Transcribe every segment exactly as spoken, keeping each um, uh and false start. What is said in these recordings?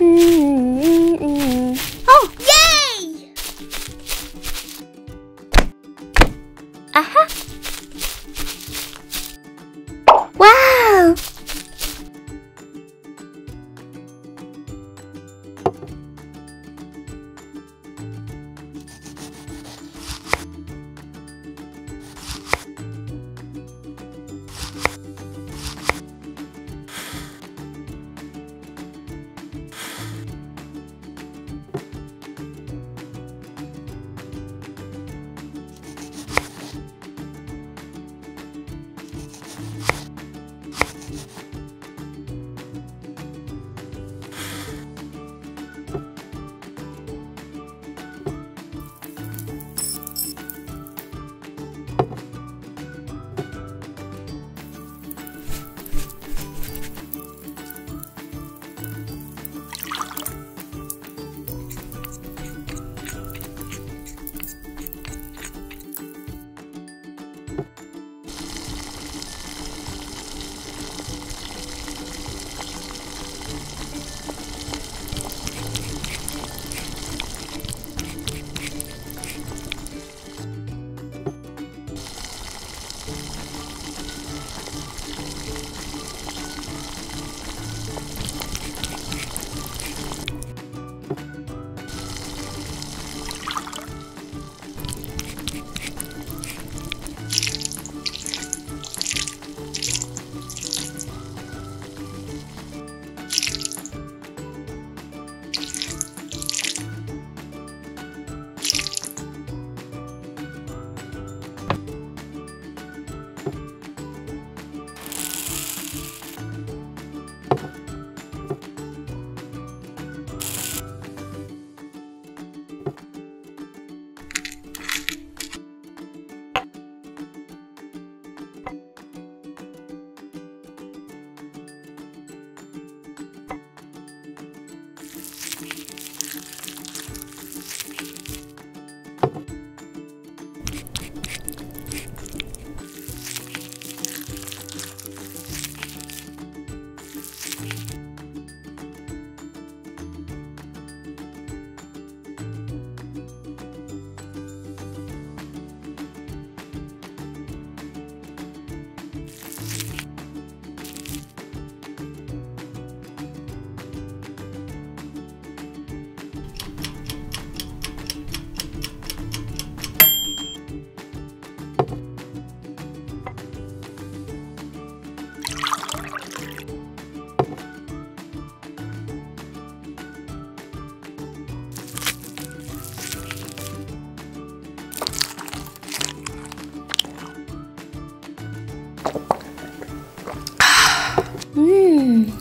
Oh, yay! Aha! Wow!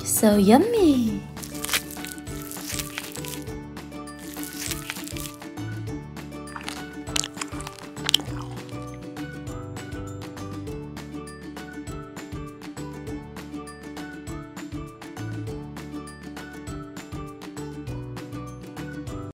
So yummy!